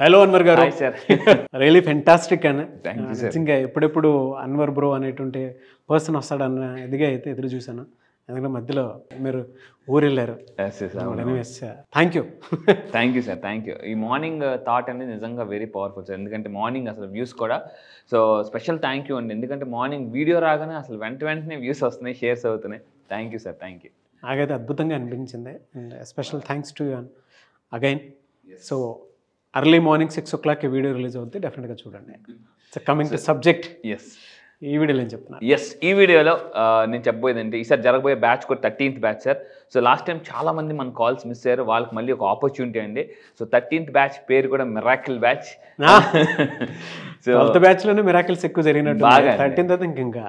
Hello Anwar గారు, really fantastic అన్న. ఇంకా ఎప్పుడెప్పుడు అన్వర్ బ్రో అనేటువంటి పర్సన్ వస్తాడన్న ఇదిగా అయితే ఎదురు చూశాను. ఎందుకంటే మధ్యలో మీరు ఊరు వెళ్ళారు. Thank you thank you sir, thank you. ఈ మార్నింగ్ థాట్ అనేది నిజంగా వెరీ పవర్ఫుల్ సార్. ఎందుకంటే మార్నింగ్ అసలు వ్యూస్ కూడా సో స్పెషల్ థ్యాంక్ యూ అండి. ఎందుకంటే మార్నింగ్ వీడియో రాగానే అసలు వెంటనే వ్యూస్ వస్తున్నాయి, షేర్స్ అవుతున్నాయి. Thank you sir, thank you. నాకైతే అద్భుతంగా అనిపించింది. And special thanks to you again. So early morning 6 o'clock ఈ వీడియో రిలీజ్ అవుతుంది, డెఫినెట్గా చూడండి. సో కమింగ్ టు సబ్జెక్ట్, ఈ వీడియోలో నేను చెప్తున్నాను. ఈ వీడియోలో నేను చెప్పబోయేది అంటే ఈసారి జరగబోయే బ్యాచ్ కూడా 13th batch sir. So last time చాలామంది మన కాల్స్ మిస్ అయ్యారు, వాళ్ళకి మళ్ళీ ఒక ఆపర్చునిటీ అండి. సో 13th బ్యాచ్ పేరు కూడా మిరాకిల్ బ్యాచ్. సో 12th బ్యాచ్లోనే మిరాకిల్స్ ఎక్కువ జరిగినట్టు బాగా 13th అయితే ఇంకా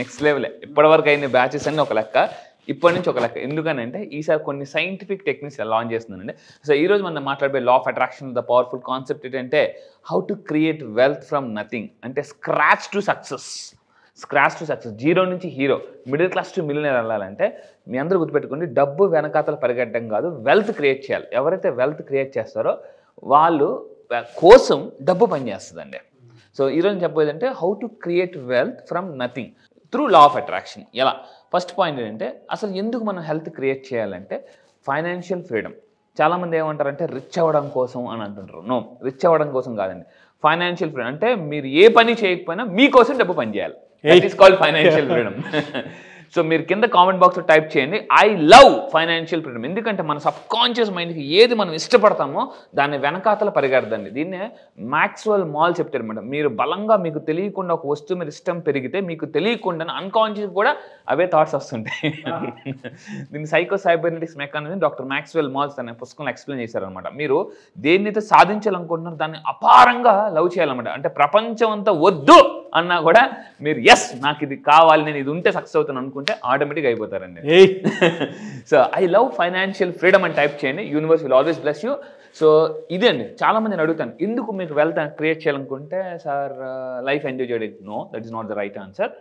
నెక్స్ట్ లెవెల్. ఇప్పటివరకు అయిన బ్యాచెస్ అన్ని ఒక లెక్క, ఇప్పటి నుంచి ఒక లెక్క. ఎందుకనంటే ఈసారి కొన్ని సైంటిఫిక్ టెక్నిక్స్ లాంచ్ చేస్తున్నానండి. సో ఈరోజు మనం మాట్లాడే law of attraction the powerful concept ఏంటంటే how to create wealth from nothing, అంటే scratch to success. Scratch to success, zero నుంచి hero, middle class to millionaire వెళ్ళాలంటే మీ అందరూ గుర్తుపెట్టుకోండి, డబ్బు వెనకాతలు పరిగెట్టడం కాదు, వెల్త్ క్రియేట్ చేయాలి. ఎవరైతే వెల్త్ క్రియేట్ చేస్తారో వాళ్ళు కోసం డబ్బు పనిచేస్తుందండి. సో ఈరోజు చెప్పేదంటే how to create wealth from nothing through law of attraction. ఎలా? ఫస్ట్ పాయింట్ ఏంటంటే అసలు ఎందుకు మనం హెల్త్ క్రియేట్ చేయాలంటే ఫైనాన్షియల్ ఫ్రీడమ్. చాలామంది ఏమంటారంటే రిచ్ అవ్వడం కోసం అని అంటుంటారు. నో, రిచ్ అవ్వడం కోసం కాదండి. ఫైనాన్షియల్ ఫ్రీడమ్ అంటే మీరు ఏ పని చేయకపోయినా మీకోసం డబ్బు పని చేయాలి. It is called financial freedom. So మీరు కింద కామెంట్ బాక్స్లో టైప్ చేయండి, ఐ లవ్ ఫైనాన్షియల్ ఫ్రీడమ్. ఎందుకంటే మన సబ్కాన్షియస్ మైండ్కి ఏది మనం ఇష్టపడతామో దాన్ని వెనకాతల పరిగెడదండి. దీన్నే మాక్స్వెల్ మాల్ట్జ్ చెప్తారు అనమాట. మీరు బలంగా మీకు తెలియకుండా ఒక వస్తువు మీద ఇష్టం పెరిగితే మీకు తెలియకుండా అన్కాన్షియస్ కూడా అవే థాట్స్ వస్తుంటాయి. దీన్ని psychocybernetics mechanism doctor Maxwell Maltz అనే పుస్తకంలో ఎక్స్ప్లెయిన్ చేశారనమాట. మీరు దేన్నైతే సాధించాలనుకుంటున్నారో దాన్ని అపారంగా లవ్ చేయాలన్నమాట. అంటే ప్రపంచం అంతా వద్దు అన్నా కూడా మీరు ఎస్ నాకు ఇది కావాలి, నేను ఇది ఉంటే సక్సెస్ అవుతాను అనుకుంటే ఆటోమేటిక్గా అయిపోతారండి. So I love financial freedom అని టైప్ చేయండి, universe will always bless you. So ఇదే అండి. చాలామంది నేను అడుగుతాను ఎందుకు మీకు వెల్త్ క్రియేట్ చేయాలనుకుంటే సార్ లైఫ్ ఎంజాయ్ చేయడం. No, that is not the right answer.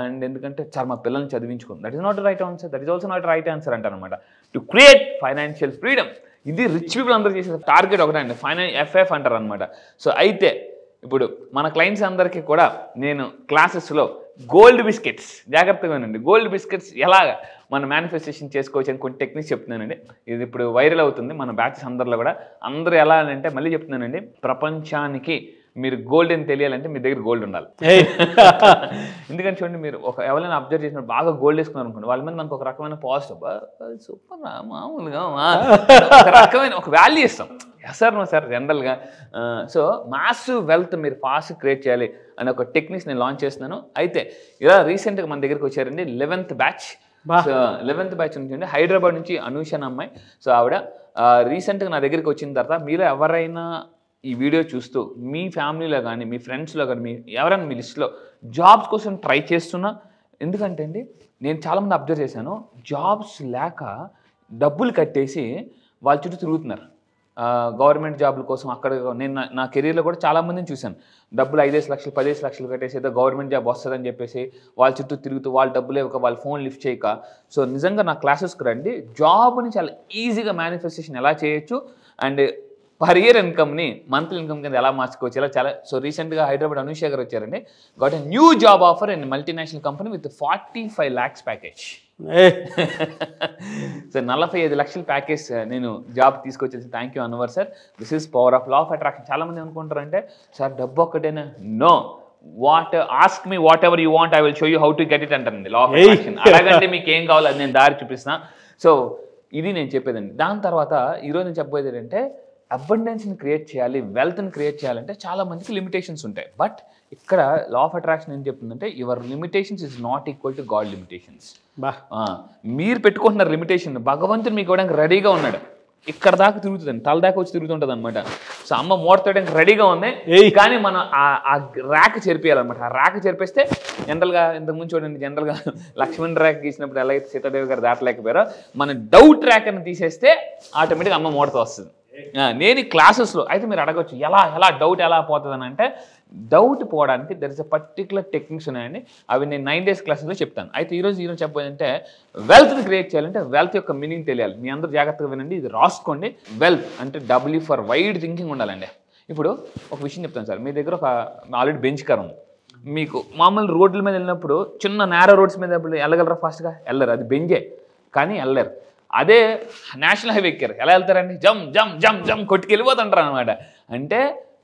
And ఎందుకంటే సార్ మా పిల్లల్ని చదివించుకుంది, that is not the right answer, that is also not right answer అంటారనమాట. టు క్రియేట్ ఫైనాన్షియల్ ఫ్రీడమ్, ఇది రిచ్ పీపుల్ అందరూ చేసే టార్గెట్ ఒకటే అండి, FF అంటారు అనమాట. సో అయితే ఇప్పుడు మన క్లయింట్స్ అందరికీ కూడా నేను క్లాసెస్లో గోల్డ్ బిస్కెట్స్, జాగ్రత్తగా ఉండండి, గోల్డ్ బిస్కెట్స్ ఎలాగా మనం మేనిఫెస్టేషన్ చేసుకోవచ్చు అని కొన్ని టెక్నిక్స్ చెప్తున్నానండి. ఇది ఇప్పుడు వైరల్ అవుతుంది మన బ్యాచెస్ అందరిలో కూడా. అందరూ ఎలా అంటే మళ్ళీ చెప్తున్నానండి, ప్రపంచానికి మీరు గోల్డ్ అని తెలియాలంటే మీ దగ్గర గోల్డ్ ఉండాలి. ఎందుకంటే చూడండి, మీరు ఒక ఎవరైనా అబ్జర్వ్ చేసిన బాగా గోల్డ్ వేసుకున్నారు అనుకోండి, వాళ్ళ మీద మనకు ఒక రకమైన పాజిటివ్ సూపర్ మామూలుగా ఒక రకమైన ఒక వాల్యూ ఇస్తాం. సార్ జనరల్గా సో మాసివ్ వెల్త్ మీరు ఫాస్ట్ క్రియేట్ చేయాలి అనే ఒక టెక్నిక్స్ నేను లాంచ్ చేస్తున్నాను. అయితే ఇలా రీసెంట్గా మన దగ్గరికి వచ్చారండి 11th batch. So 11th batch నుంచి హైదరాబాద్ నుంచి అనూష అమ్మాయి. సో ఆవిడ రీసెంట్గా నా దగ్గరికి వచ్చిన తర్వాత మీరు ఎవరైనా ఈ వీడియో చూస్తూ మీ ఫ్యామిలీలో కానీ మీ ఫ్రెండ్స్లో కానీ మీ ఎవరైనా మీ లిస్ట్లో జాబ్స్ కోసం ట్రై చేస్తున్నా, ఎందుకంటే అండి నేను చాలామంది అబ్జర్వ్ చేశాను, జాబ్స్ లేక డబ్బులు కట్టేసి వాళ్ళ చుట్టూ తిరుగుతున్నారు గవర్నమెంట్ జాబుల కోసం. అక్కడ నేను నా కెరీర్లో కూడా చాలామందిని చూశాను, డబ్బులు 5-5 లక్షలు 10-5 లక్షలు కట్టేసి ఏదో గవర్నమెంట్ జాబ్ వస్తుందని చెప్పేసి వాళ్ళ చుట్టూ తిరుగుతూ వాళ్ళ డబ్బులు ఇవ్వక వాళ్ళ ఫోన్ లిఫ్ట్ చేయక. సో నిజంగా నా క్లాసెస్కి రండి, జాబ్ని చాలా ఈజీగా మేనిఫెస్టేషన్ ఎలా చేయొచ్చు అండ్ పర్ ఇయర్ ఇన్కమ్ని మంత్లీ ఇన్కమ్ కింద ఎలా మార్చుకోవచ్చు ఇలా చాలా. సో రీసెంట్గా హైదరాబాద్ అనూషేగర్ వచ్చారండి, got a new job offer and multinational company with 45 lakhs package. So 45 లక్షల ప్యాకేజ్ నేను జాబ్ తీసుకొచ్చేసి. Thank you Anwar sir, this is power of law of attraction. చాలామంది అనుకుంటారంటే సార్ డబ్బు ఒక్కటేనా? No, what ask me whatever you want, I will show you how to get it అంటారండి law of attraction. అలాగంటే మీకు ఏం కావాలి అది నేను దారి చూపిస్తున్నా. సో ఇది నేను చెప్పేదండి. దాని తర్వాత ఈరోజు నేను చెప్పబోయేది ఏంటంటే అబండెన్స్ని క్రియేట్ చేయాలి, వెల్త్ని క్రియేట్ చేయాలంటే చాలామందికి లిమిటేషన్స్ ఉంటాయి. బట్ ఇక్కడ లా ఆఫ్ అట్రాక్షన్ ఏం చెప్తుందంటే your limitations is not equal to God limitations. మీరు పెట్టుకుంటున్న లిమిటేషన్ భగవంతుడు మీకు ఇవ్వడానికి రెడీగా ఉన్నాడు. ఇక్కడ దాకా తిరుగుతుందండి, తల దాకా వచ్చి తిరుగుతుంటుంది అనమాట. సో అమ్మ మోడతాడానికి రెడీగా ఉంది, కానీ మనం ఆ ర్యాక్ చేరిపోయాలన్నమాట. ఆ ర్యాక్ చేరిపేస్తే జనరల్గా ఇంతకుముందు చూడండి, జనరల్గా లక్ష్మణ్ ర్యాక్ గీసినప్పుడు ఎలా అయితే సీతాదేవి గారు దాటలేకపోయారో, మన డౌట్ ర్యాక్ అని తీసేస్తే ఆటోమేటిక్గా అమ్మ మోడత వస్తుంది. నేను ఈ క్లాసెస్లో అయితే మీరు అడగవచ్చు ఎలా డౌట్ ఎలా పోతుందని. అంటే డౌట్ పోవడానికి there is a particular techniques ఉన్నాయండి, అవి నేను 9 days క్లాసెస్లో చెప్తాను. అయితే ఈరోజు చెప్పేదంటే వెల్త్ని క్రియేట్ చేయాలంటే వెల్త్ యొక్క మీనింగ్ తెలియాలి. మీ అందరూ జాగ్రత్తగా వినండి, ఇది రాసుకోండి. వెల్త్ అంటే W for వైడ్ థింకింగ్ ఉండాలండి. ఇప్పుడు ఒక విషయం చెప్తాను సార్, మీ దగ్గర ఒక ఆల్రెడీ బెంచ్ కరం, మీకు మామూలు రోడ్ల మీద వెళ్ళినప్పుడు చిన్న నేరో రోడ్స్ మీద వెళ్ళగలరా? ఫాస్ట్గా వెళ్ళరు, అది బెంజే కానీ వెళ్ళరు. అదే నేషనల్ హైవే ఎక్కారు, ఎలా వెళ్తారండి? జమ్ జమ్ జమ్ జమ్ కొట్టుకెళ్ళిపోతుంటారు అనమాట. అంటే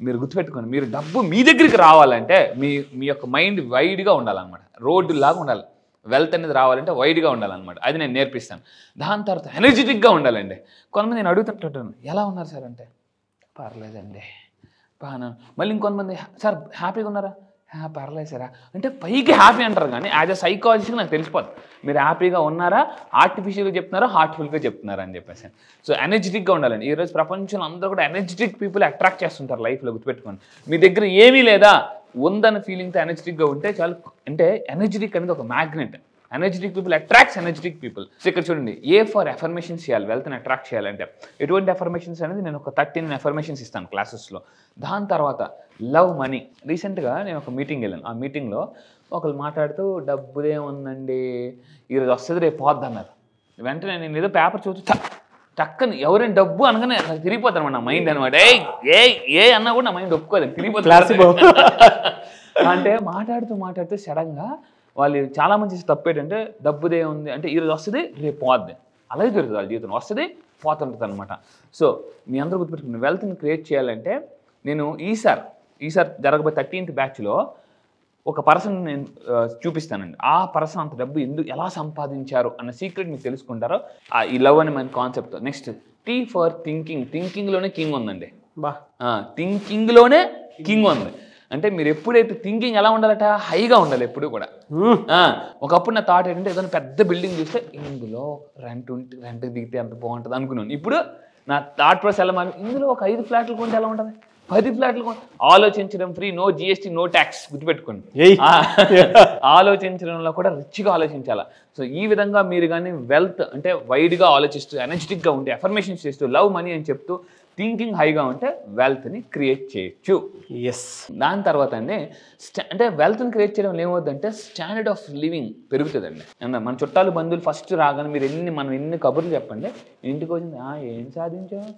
మీరు గుర్తుపెట్టుకోండి, మీరు డబ్బు మీ దగ్గరికి రావాలంటే మీ యొక్క మైండ్ వైడ్గా ఉండాలన్నమాట, రోడ్డు లాగా ఉండాలి. వెల్త్ అనేది రావాలంటే వైడ్గా ఉండాలన్నమాట, అది నేను నేర్పిస్తాను. దాని తర్వాత ఎనర్జెటిక్గా ఉండాలండి. కొంతమంది నేను అడుగుతుంటాను, ఎలా ఉన్నారు సార్ అంటే, పర్లేదండి బాగా. మళ్ళీ ఇంకొంతమంది, సార్ హ్యాపీగా ఉన్నారా? పర్లేదు సార్ అంటే పైకి హ్యాపీ అంటారు, కానీ యాజ్ అ సైకాలజిస్ట్ నాకు తెలిసిపోతుంది మీరు హ్యాపీగా ఉన్నారా, ఆర్టిఫిషియల్గా చెప్తున్నారా, హార్ట్ఫుల్గా చెప్తున్నారా అని చెప్పేసి. సో ఎనర్జెటిక్గా ఉండాలండి. ఈరోజు ప్రపంచంలో అందరూ కూడా ఎనర్జెటిక్ పీపుల్ అట్రాక్ట్ చేస్తుంటారు లైఫ్లో, గుర్తుపెట్టుకోండి. మీ దగ్గర ఏమీ లేదా ఉందన్న ఫీలింగ్తో ఎనర్జెటిక్గా ఉంటే చాలు. అంటే ఎనర్జెటిక్ అనేది ఒక magnet, energetic people attracts energetic people. So ఇక్కడ చూడండి, ఏ ఫర్ ఎఫర్మేషన్స్ చేయాలి వెల్త్ని అట్రాక్ట్ చేయాలంటే. ఎటువంటి ఎఫర్మేషన్స్ అనేది నేను ఒక 13 ఎఫర్మేషన్స్ ఇస్తాను క్లాసెస్లో. దాని తర్వాత లవ్ మనీ. రీసెంట్గా నేను ఒక మీటింగ్ వెళ్ళాను, ఆ మీటింగ్లో ఒకరు మాట్లాడుతూ డబ్బుదే ఉందండి, ఈరోజు వస్తుంది రేపు పోద్ది అన్నారు. వెంటనే నేను ఏదో పేపర్ చదువుతా చక్కని, ఎవరైనా డబ్బు అనగానే తిరిగిపోతాను అనమాట, నా మైండ్ అనమాట. ఏ ఏ అన్నా కూడా నా మైండ్ ఒప్పుకోలేదు, తిరిగిపోతుంది. అంటే మాట్లాడుతూ సడన్గా వాళ్ళు చాలా మంచి తప్పు ఏంటంటే డబ్బుదే ఉంది అంటే ఈరోజు వస్తుంది రేపు పోద్ది, అలాగే దొరుకుతుంది వాళ్ళ జీవితం, వస్తుంది పోతుంటుంది అనమాట. సో మీ అందరూ గుర్తుపెట్టుకుని వెల్త్ని క్రియేట్ చేయాలంటే, నేను ఈసారి జరగబోయే 13th బ్యాచ్లో ఒక పర్సన్ నేను చూపిస్తానండి. ఆ పర్సన్ అంత డబ్బు ఎలా సంపాదించారు అన్న సీక్రెట్ మీరు తెలుసుకుంటారో ఈ లవ్ అనే మన concept. Next T for thinking. థింకింగ్లోనే కింగ్ ఉందండి, థింకింగ్లోనే కింగ్ ఉంది. అంటే మీరు ఎప్పుడైతే థింకింగ్ ఎలా ఉండాలట, హైగా ఉండాలి ఎప్పుడు కూడా. ఒకప్పుడు నా థాట్ ఏంటంటే ఏదైనా పెద్ద బిల్డింగ్ చూస్తే ఇందులో రెంట్కి దిగితే అంత బాగుంటుంది అనుకున్నాను. ఇప్పుడు నా థాట్ ప్రాసెస్ ఎలా మారి, ఇందులో ఒక 5 ఫ్లాట్లు కొంటే ఎలా ఉంటుంది, 10 ఫ్లాట్లు కొంటే. ఆలోచించడం free, no GST, no tax, గుర్తుపెట్టుకోండి. ఆలోచించడంలో కూడా రిచ్గా ఆలోచించాలా. సో ఈ విధంగా మీరు కానీ వెల్త్ అంటే వైడ్గా ఆలోచిస్తూ ఎనర్జెటిక్గా ఉంటే ఎఫర్మేషన్స్ చేస్తూ లవ్ మనీ అని చెప్తూ థింకింగ్ హైగా ఉంటే వెల్త్ని క్రియేట్ చేయొచ్చు. ఎస్. దాని తర్వాత అండి అంటే వెల్త్ని క్రియేట్ చేయడం ఏమవుతుందంటే స్టాండర్డ్ ఆఫ్ లివింగ్ పెరుగుతుందండి. అంటే మన చుట్టాలు బంధువులు ఫస్ట్ రాగానే మీరు మనం ఎన్ని కబుర్లు చెప్పండి, ఇంటికి వచ్చింది ఏం సాధించావు.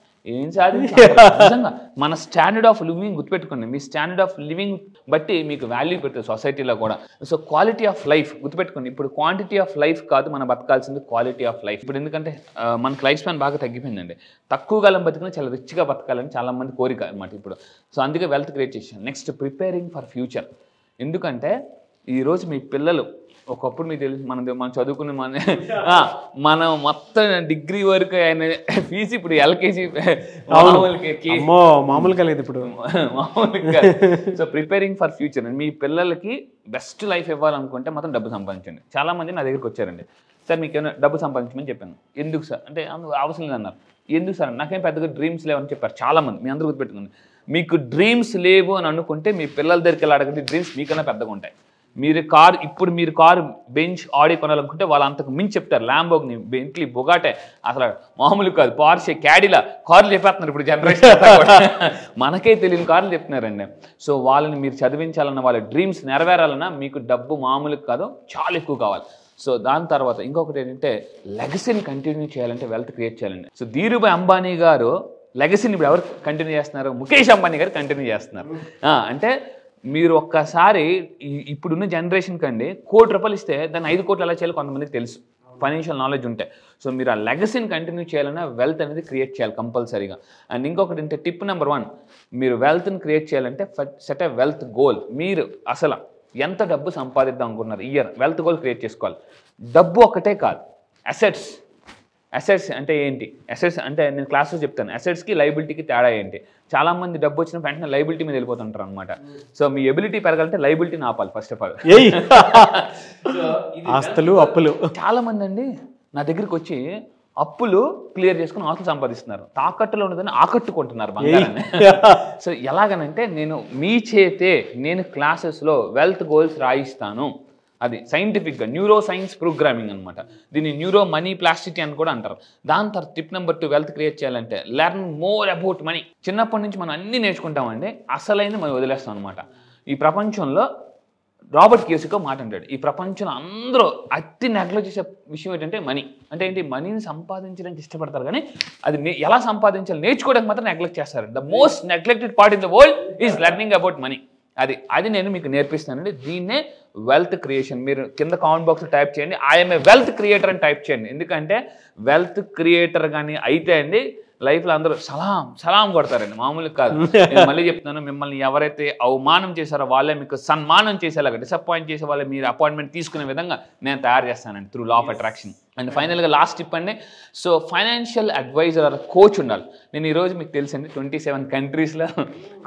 మన స్టాండర్డ్ ఆఫ్ లివింగ్ గుర్తుపెట్టుకోండి, మీ స్టాండర్డ్ ఆఫ్ లివింగ్ బట్టి మీకు వాల్యూ పెడుతుంది సొసైటీలో కూడా. సో క్వాలిటీ ఆఫ్ లైఫ్ గుర్తుపెట్టుకోండి, ఇప్పుడు క్వాంటిటీ ఆఫ్ లైఫ్ కాదు మనం బతకాల్సింది, క్వాలిటీ ఆఫ్ లైఫ్. ఇప్పుడు ఎందుకంటే మనకు లైఫ్ స్పాన్ బాగా తగ్గిపోయిందండి, తక్కువ కాలం బతికినా చాలా రిచ్గా బతకాలని చాలా మంది కోరిక అనమాట ఇప్పుడు. సో అందుకే వెల్త్ క్రియేట్ చేశాను. Next preparing for future. ఎందుకంటే ఈరోజు మీ పిల్లలు, ఒకప్పుడు మీకు తెలుసు మనం చదువుకునే మనం మొత్తం డిగ్రీ వరకు అయిన ఫీజు ఇప్పుడు LKG మామూలుగా లేదు ఇప్పుడు మామూలుగా. సో ప్రిపేరింగ్ ఫర్ ఫ్యూచర్, మీ పిల్లలకి బెస్ట్ లైఫ్ ఇవ్వాలనుకుంటే మొత్తం డబ్బు సంపాదించండి. చాలా మంది నా దగ్గరికి వచ్చారండి, సార్ మీకు ఏమైనా డబ్బు సంపాదించమని చెప్పాను. ఎందుకు సార్ అంటే అవసరం లేదన్నారు. ఎందుకు సార్, నాకేం పెద్దగా డ్రీమ్స్ లేవని చెప్పారు చాలా మంది. మీ అందరూ గుర్తుపెట్టుకోండి, మీకు డ్రీమ్స్ లేవు అని అనుకుంటే మీ పిల్లల దగ్గరికి వెళ్ళి అడగండి, డ్రీమ్స్ మీకన్నా పెద్దగా ఉంటాయి. ఇప్పుడు మీరు కారు బెంచ్ ఆడి కొనాలనుకుంటే వాళ్ళు అంతకు మించి చెప్తారు. ల్యాంబోర్గిని, బెంట్లీ, బొగాటే అసలు మామూలు కాదు, పార్షే, క్యాడిలా కార్లు చెప్పేస్తున్నారు ఇప్పుడు జనరేషన్, మనకే తెలియని కార్లు చెప్తున్నారండి. సో వాళ్ళని మీరు చదివించాలన్న, వాళ్ళ డ్రీమ్స్ నెరవేరాలన్నా మీకు డబ్బు మామూలు కాదు, చాలా ఎక్కువ కావాలి. సో దాని తర్వాత ఇంకొకటి ఏంటంటే లెగసీని కంటిన్యూ చేయాలంటే వెల్త్ క్రియేట్ చేయాలండి. సో ధీరుభాయ్ అంబానీ గారు లెగసీని ఇప్పుడు ఎవరు కంటిన్యూ చేస్తున్నారు? ముఖేష్ అంబానీ గారు కంటిన్యూ చేస్తున్నారు. అంటే మీరు ఒక్కసారి ఇప్పుడున్న జనరేషన్ కండి, ₹1 కోటి ఇస్తే దాన్ని ₹5 కోట్లు ఎలా చేయాలి కొంతమందికి తెలుసు, ఫైనాన్షియల్ నాలెడ్జ్ ఉంటాయి. సో మీరు ఆ లెగసీని కంటిన్యూ చేయాలన్నా వెల్త్ అనేది క్రియేట్ చేయాలి కంపల్సరీగా. అండ్ ఇంకొకటి అంటే టిప్ నెంబర్ 1, మీరు వెల్త్ని క్రియేట్ చేయాలంటే సెట్ ఏ వెల్త్ గోల్. మీరు అసలు ఎంత డబ్బు సంపాదిద్దాం అనుకున్నారు ఇయర్, వెల్త్ గోల్ క్రియేట్ చేసుకోవాలి. డబ్బు ఒకటే కాదు, అసెట్స్ అంటే ఏంటి, అసెట్స్ అంటే నేను క్లాస్లో చెప్తాను, అసెట్స్కి లైబిలిటీకి తేడా ఏంటి. చాలామంది డబ్బు వచ్చిన వెంటనే లైబిలిటీ మీద వెళ్ళిపోతుంటారు అనమాట. సో మీ ఎబిలిటీ పెరగాలంటే లైబిలిటీని ఆపాలి ఫస్ట్ ఆఫ్ ఆల్. ఆస్తులు, అప్పులు. చాలామంది అండి నా దగ్గరికి వచ్చి అప్పులు క్లియర్ చేసుకుని ఆస్తులు సంపాదిస్తున్నారు, తాకట్టులో ఉన్నదని ఆకట్టుకుంటున్నారు బంగారాన్ని. సో ఎలాగనంటే నేను మీ చేతే నేను క్లాసెస్లో వెల్త్ గోల్స్ రాయిస్తాను, అది సైంటిఫిక్గా న్యూరో సైన్స్ ప్రోగ్రామింగ్ అనమాట. దీన్ని న్యూరో మనీ ప్లాస్టిటీ అని కూడా అంటారు. దాని తర్వాత టిప్ నెంబర్ 2, వెల్త్ క్రియేట్ చేయాలంటే లెర్న్ మోర్ అబౌట్ మనీ. చిన్నప్పటి నుంచి మనం అన్నీ నేర్చుకుంటామండి, అసలైంది మనం వదిలేస్తాం అనమాట. ఈ ప్రపంచంలో రాబర్ట్ కియోసాకి మాట అంటాడు, ఈ ప్రపంచంలో అందరూ అతి నెగ్లెక్ట్ చేసే విషయం ఏంటంటే మనీ. అంటే ఏంటి, మనీని సంపాదించడానికి ఇష్టపడతారు కానీ అది ఎలా సంపాదించాలి నేర్చుకోవడానికి మాత్రం నెగ్లెక్ట్ చేస్తారు. The most neglected part in the world is learning about money. అది నేను మీకు నేర్పిస్తానండి. దీన్నే వెల్త్ క్రియేషన్. మీరు కింద కామెంట్ బాక్స్ టైప్ చేయండి, ఐఎమ్ ఏ వెల్త్ క్రియేటర్ అని టైప్ చేయండి. ఎందుకంటే వెల్త్ క్రియేటర్ కానీ అయితే అండి లైఫ్లో అందరూ సలాం సలాం కొడతారండి, మామూలుగా కాదు. నేను మళ్ళీ చెప్తున్నాను, మిమ్మల్ని ఎవరైతే అవమానం చేశారో వాళ్ళే మీకు సన్మానం చేసేలాగా, డిసప్పాయింట్ చేసే వాళ్ళే మీరు అపాయింట్మెంట్ తీసుకునే విధంగా నేను తయారు చేస్తానండి through law of attraction. And ఫైనల్గా లాస్ట్ టిప్ అండి, సో ఫైనాన్షియల్ అడ్వైజర్ కోచ్ ఉండాలి. నేను ఈరోజు మీకు తెలుసండి 27 కంట్రీస్లో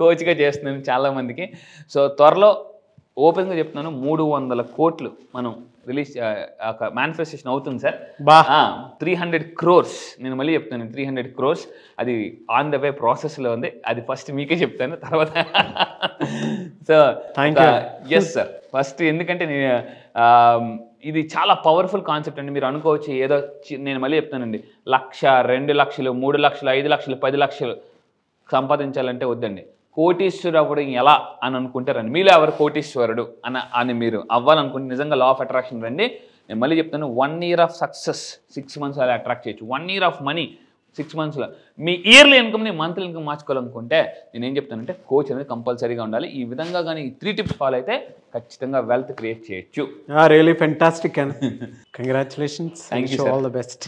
కోచ్గా చేస్తున్నాను చాలామందికి. సో త్వరలో ఓపెన్గా చెప్తున్నాను, 300 కోట్లు మనం రిలీజ్ మేనిఫెస్టేషన్ అవుతుంది సార్. 300 crores, నేను మళ్ళీ చెప్తాను 300 crores, అది ఆన్ ద వే ప్రాసెస్లో ఉంది. అది ఫస్ట్ మీకే చెప్తాను, తర్వాత సో ఎస్ సార్. ఫస్ట్ ఎందుకంటే ఇది చాలా పవర్ఫుల్ కాన్సెప్ట్ అండి. మీరు అనుకోవచ్చు ఏదో, నేను మళ్ళీ చెప్తానండి, 1,00,000, 2,00,000, 3,00,000, 5,00,000, 10,00,000 సంపాదించాలంటే వద్దండి. కోటీశ్వరుడు అవ్వడం ఎలా అని అనుకుంటారండి, మీలో ఎవరు కోటీశ్వరుడు అని మీరు అవ్వాలనుకుంటే నిజంగా లా ఆఫ్ అట్రాక్షన్ రండి. నేను మళ్ళీ చెప్తాను, 1 year of success 6 months అలా అట్రాక్ట్ చేయొచ్చు. 1 year of money 6 monthsలో మీ ఇయర్లీ ఇన్కమ్ని మంత్లీ ఇన్కమ్ మార్చుకోవాలనుకుంటే నేను ఏం చెప్తానంటే కోచ్ అనేది కంపల్సరీగా ఉండాలి. ఈ విధంగా కానీ ఈ 3 tips ఫాలో అయితే ఖచ్చితంగా వెల్త్ క్రియేట్ చేయొచ్చు. రియలీ ఫెంటాస్టిక్ అండి, congratulations, thank you, all the best.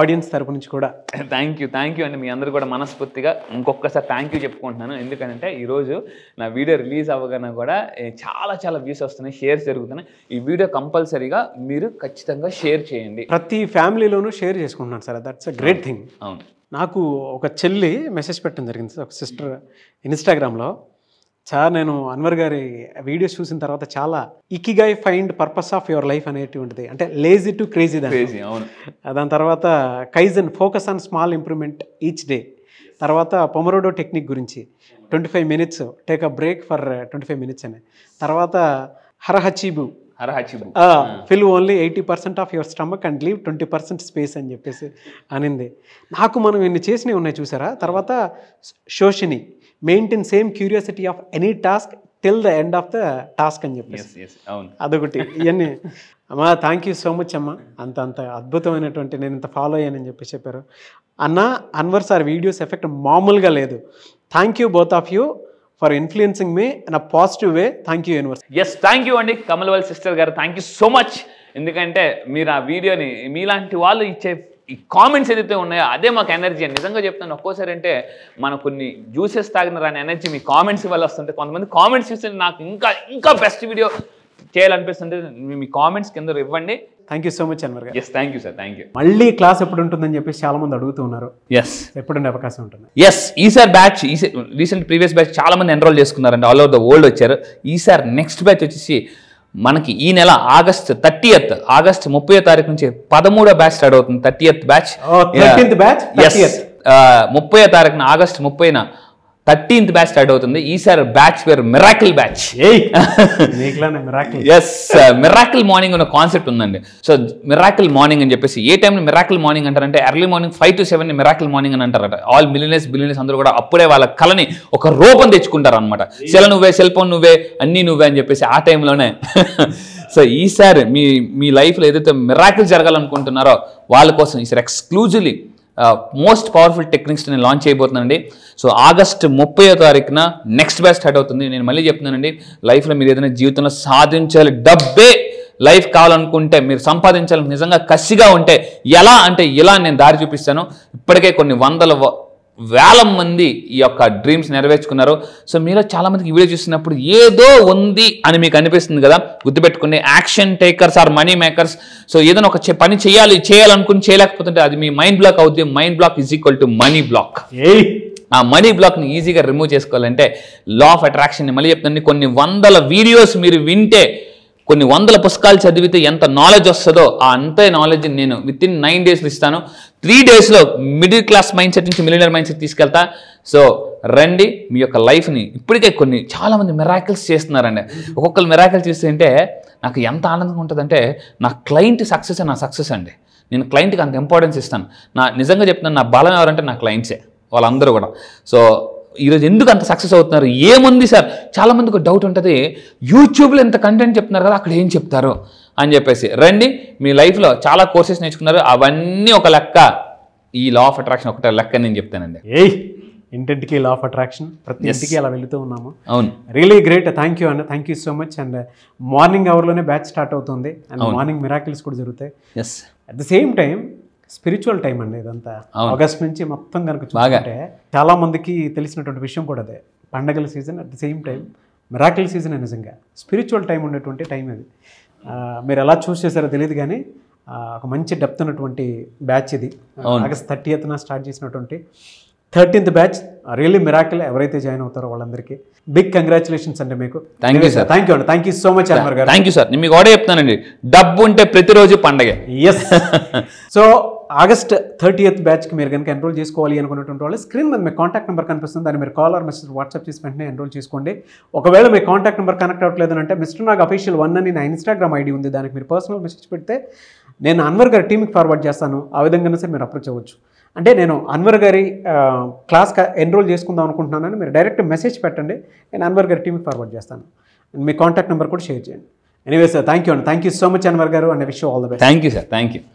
Audience తరపు నుంచి కూడా థ్యాంక్ యూ అండి. మీ అందరూ కూడా మనస్ఫూర్తిగా ఇంకొకసారి థ్యాంక్ యూ చెప్పుకుంటున్నాను. ఎందుకంటే ఈరోజు నా వీడియో రిలీజ్ అవ్వగానే కూడా చాలా వ్యూస్ వస్తున్నాయి, షేర్స్ జరుగుతున్నాయి. ఈ వీడియో కంపల్సరీగా మీరు ఖచ్చితంగా షేర్ చేయండి, ప్రతి ఫ్యామిలీలోనూ షేర్ చేసుకుంటున్నాను sir, that's a great thing. అవును, నాకు ఒక చెల్లి మెసేజ్ పెట్టడం జరిగింది సార్, ఒక సిస్టర్ ఇన్స్టాగ్రామ్లో, సార్ నేను అన్వర్ గారి వీడియోస్ చూసిన తర్వాత చాలా ikigai find purpose of your life అనేటువంటిది, అంటే లేజీ టు క్రేజీ దాని తర్వాత kaizen focus on small improvement each day, తర్వాత పొమరోడో టెక్నిక్ గురించి 25 minutes take a break for 25 minutes అని, తర్వాత హరహచీబు fill only 80% of your stomach and leave 20% space అని చెప్పేసి అనింది. నాకు మనం ఇన్ని చేసినవి ఉన్నాయి చూసారా. తర్వాత శోషిని maintain same curiosity of any task till the end of the task అని చెప్పేసి అదొకటి. ఇవన్నీ అమ్మా థ్యాంక్ యూ సో మచ్ అమ్మా, అంత అద్భుతమైనటువంటి నేను ఇంత ఫాలో అయ్యానని చెప్పేసి చెప్పారు. అన్న అన్వర్ సార్ వీడియోస్ ఎఫెక్ట్ మామూలుగా లేదు, thank you both of you for influencing me in a positive way. Thank you universe. Yes thank you అండి కమల్వల్ సిస్టర్ గారు, థ్యాంక్ యూ సో మచ్. ఎందుకంటే మీరు ఆ వీడియోని మీలాంటి వాళ్ళు ఇచ్చే ఈ కామెంట్స్ ఏదైతే ఉన్నాయో అదే మాకు ఎనర్జీ అని నిజంగా చెప్తాను. ఒక్కోసారి అంటే మనం కొన్ని జ్యూసెస్ తాగిన రాని ఎనర్జీ మీ కామెంట్స్ వల్ల వస్తుంటే, కొంతమంది కామెంట్స్ చూస్తే నాకు ఇంకా బెస్ట్ వీడియో చేయాలనిపిస్తుంటే మీ కామెంట్స్ కింద ఇవ్వండి. Thank you so much Anwar గారు. Yes thank you sir, thank you. మళ్ళీ క్లాస్ ఎప్పుడు ఉంటుందని చెప్పేసి చాలా మంది అడుగుతూ ఉన్నారు. ఎస్, ఎప్పుడుండే అవకాశం ఉంటుంది? ఎస్, ఈసారి బ్యాచ్, రీసెంట్ ప్రీవియస్ బ్యాచ్ చాలా మంది ఎన్రోల్ చేసుకున్నారండి, ఆల్ ఓవర్ ద వరల్డ్ వచ్చారు. ఈసారి నెక్స్ట్ బ్యాచ్ వచ్చేసి మనకి ఈ నెల ఆగస్ట్ 30వ తారీఖు నుంచి 13వ బ్యాచ్ స్టార్ట్ అవుతుంది. 30వ బ్యాచ్ 30వ తారీఖున ఆగస్ట్ 30న 13th బ్యాచ్ స్టార్ట్ అవుతుంది. ఈసారి బ్యాచ్ పేరు miracle batch. Yes, miracle morning అనే కాన్సెప్ట్ ఉందండి. సో మిరాకిల్ మార్నింగ్ అని చెప్పేసి ఏ టైంలో మిరాకిల్ మార్నింగ్ అంటారంటే early morning 5 to 7 miracle morning అని అంటారట. ఆల్ బిలియనర్స్ అందరూ కూడా అప్పుడే వాళ్ళ కళని ఒక రూపం తెచ్చుకుంటారు అనమాట. సెల్ ఫోన్ నువ్వే, అన్నీ నువ్వే అని చెప్పేసి ఆ టైంలోనే. సో ఈసారి మీ లైఫ్లో ఏదైతే మిరాకిల్ జరగాలనుకుంటున్నారో వాళ్ళ కోసం ఈసారి ఎక్స్క్లూజివ్లీ మోస్ట్ పవర్ఫుల్ టెక్నిక్స్ నేను లాంచ్ చేయబోతున్నానండి. సో ఆగస్ట్ 30వ తారీఖున నెక్స్ట్ బ్యాచ్ స్టార్ట్ అవుతుంది. నేను మళ్ళీ చెప్తున్నానండి, లైఫ్లో మీరు ఏదైనా జీవితంలో సాధించాలి, డబ్బే లైఫ్ కావాలనుకుంటే, మీరు సంపాదించాలని నిజంగా కసిగా ఉంటే ఎలా అంటే ఇలా నేను దారి చూపిస్తాను. ఇప్పటికే కొన్ని వేల మంది ఈ యొక్క డ్రీమ్స్ నెరవేర్చుకున్నారు. సో మీలో చాలామందికి ఈ వీడియో చూసినప్పుడు ఏదో ఉంది అని మీకు అనిపిస్తుంది కదా, గుర్తుపెట్టుకుని action takers are money makers. So ఏదైనా ఒక పని చేయాలనుకుని చేయలేకపోతుంటే అది మీ మైండ్ బ్లాక్ అవుతుంది. Mind block = money block. ఆ మనీ బ్లాక్ని ఈజీగా రిమూవ్ చేసుకోవాలంటే లా ఆఫ్ అట్రాక్షన్ని మళ్ళీ చెప్తాను. కొన్ని వందల వీడియోస్ మీరు వింటే, కొన్ని వందల పుస్తకాలు చదివితే ఎంత నాలెడ్జ్ వస్తుందో ఆ అంతే నాలెడ్జ్ నేను వితిన్ 9 days ఇస్తాను. 3 days middle class mind set నుంచి మిలియనర్ మైండ్ సెట్ తీసుకెళ్తా. సో రండి, మీ యొక్క లైఫ్ని ఇప్పటికే చాలామంది మిరాకిల్స్ చేస్తున్నారండి. ఒక్కొక్కరు మిరాకిల్ చేస్తుంటే నాకు ఎంత ఆనందంగా ఉంటుందంటే, నా క్లయింట్ సక్సెస్ నా సక్సెస్ అండి. నేను క్లయింట్కి అంత ఇంపార్టెన్స్ ఇస్తాను. నిజంగా చెప్తున్నాను, నా బలం ఎవరంటే నా క్లయింట్సే వాళ్ళందరూ కూడా. సో ఈరోజు ఎందుకు అంత సక్సెస్ అవుతున్నారు? ఏముంది సార్, చాలామందికి డౌట్ ఉంటుంది, యూట్యూబ్లో ఎంత కంటెంట్ చెప్తున్నారు కదా అక్కడ ఏం చెప్తారు అని చెప్పేసి. రండి, మీ లైఫ్లో చాలా కోర్సెస్ నేర్చుకున్నారు, అవన్నీ ఒక లెక్క, ఈ లా ఆఫ్ అట్రాక్షన్ ఒకటే లెక్క నేను చెప్తానండి. ఇంటెంట్కి లా ఆఫ్ అట్రాక్షన్ ప్రతి ఇంటికి అలా వెళుతూ ఉన్నాము. అవును, రియలీ గ్రేట్. థ్యాంక్ యూ అన్న, thank you so much. And morning అవర్లోనే బ్యాచ్ స్టార్ట్ అవుతుంది అండ్ మార్నింగ్ మిరాకిల్స్ కూడా జరుగుతాయి. Yes, at the same time spiritual time అండి ఇదంతా. ఆగస్ట్ నుంచి మొత్తం కనుక చూసుకుంటే చాలా మందికి తెలిసినటువంటి విషయం కూడా అదే, పండగల season at the same time miracle season. నిజంగా స్పిరిచువల్ టైం ఉండేటువంటి టైం అది. మీరు ఎలా చూస్ చేశారో తెలియదు కానీ ఒక మంచి డెప్త్ ఉన్నటువంటి బ్యాచ్ ఇది. ఆగస్ట్ 30th స్టార్ట్ చేసినటువంటి 13th బ్యాచ్ రియల్లీ మిరాకిల్. ఎవరైతే జాయిన్ అవుతారో వాళ్ళందరికీ బిగ్ కంగ్రాచులేషన్స్ అండి. మీకు thank you sir, thank you అండి, thank you so much Anwar గారు. Thank you sir. నేను మీకు కూడా చెప్తానండి, డబ్బు ఉంటే ప్రతిరోజు పండగే. ఎస్. సో ఆగస్ట్ 30th బ్యాచ్కి మీరు కనుక ఎన్రోల్ చేసుకోవాలి అనుకున్నటువంటి వాళ్ళు స్క్రీన్ మీద మీ కాంటాక్ట్ నెంబర్ కనిపిస్తుంది, దాన్ని మీరు కాల్ ఆర్ మెసేజ్ వాట్సాప్ చేసి వెంటనే ఎన్రోల్ చేసుకోండి. ఒకవేళ మీ కాంటాక్ట్ నెంబర్ కనెక్ట్ అవ్వట్లేదు అంటే మిస్టర్ నాగ్ official 1 అని నా ఇన్స్టాగ్రామ్ ఐడి ఉంది, దానికి మీరు పర్సనల్ మెసేజ్ పెడితే నేను అన్వర్ గారి టీమ్కి ఫార్వర్డ్ చేస్తాను. ఆ విధంగానే సార్ మీరు అప్రోచ్ అవ్వచ్చు. అంటే నేను అన్వర్ గారి క్లాస్ ఎన్రోల్ చేసుకుందాం అనుకుంటున్నానని మీరు డైరెక్ట్ మెసేజ్ పెట్టండి, నేను అన్వర్ గారి టీమ్కి ఫార్వర్డ్ చేస్తాను. మీ కాంటాక్ట్ నెంబర్ కూడా షేర్ చేయండి. ఎనీవే సార్, థ్యాంక్ యూ అండి, thank you so much Anwar గారు, and wish you all the best. Thank you sir, thank you.